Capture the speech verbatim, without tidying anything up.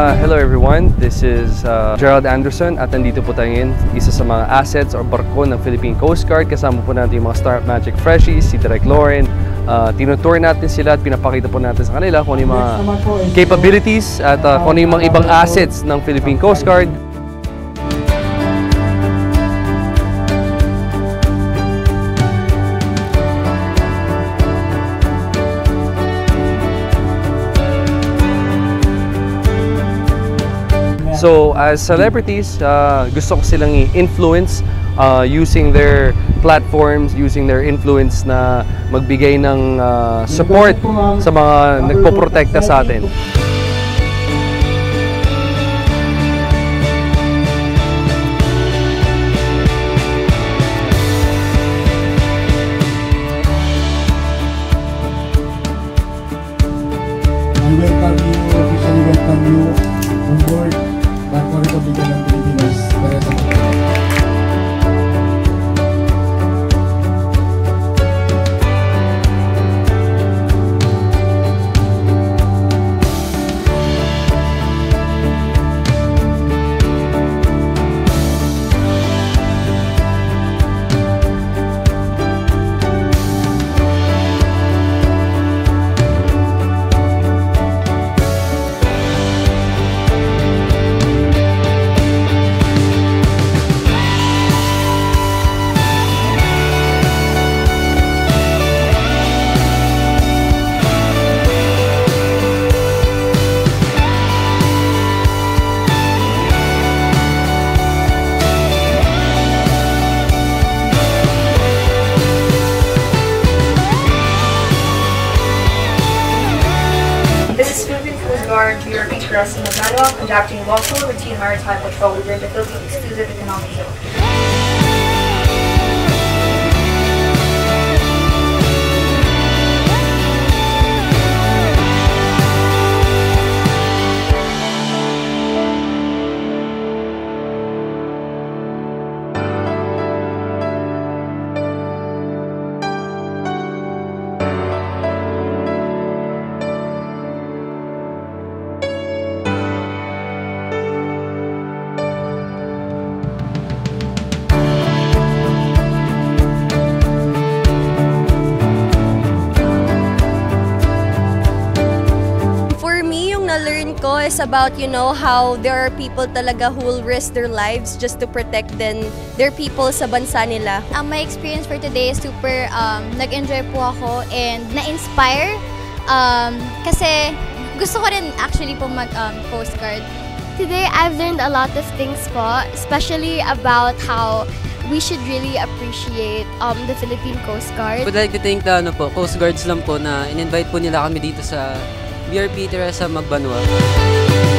Uh, hello everyone, this is uh, Gerald Anderson at nandito po tayo ngayon, isa sa mga assets or barko ng Philippine Coast Guard. Kasama po natin yung mga Star Magic Freshies, si Direk Lauren. Uh, tinutour natin sila at pinapakita po natin sa kanila kung ano yung mga capabilities at uh, kung ano yung mga ibang assets ng Philippine Coast Guard. So as celebrities, uh, gusto ko silang i-influence uh, using their platforms, using their influence na magbigay ng uh, support sa mga nagpoprotekta sa atin. We welcome you, officially welcome you on board. Barko Republika ng Pilipinas, Teresa Magbanua. B R P Teresa Magbanua, conducting lawful routine maritime patrol within the Philippine Exclusive Economic Zone. Na-learn ko is about, you know, how there are people talaga who will risk their lives just to protect then their people sa bansa nila. Um, my experience for today is super, um, nag-enjoy po ako and na-inspire um, kasi gusto ko rin actually po mag-Coast um, Guard. Today, I've learned a lot of things po, especially about how we should really appreciate um, the Philippine Coast Guard. I would like to thank the ano po, Coast Guards lang po na in-invite po nila kami dito sa B R P Teresa Magbanua.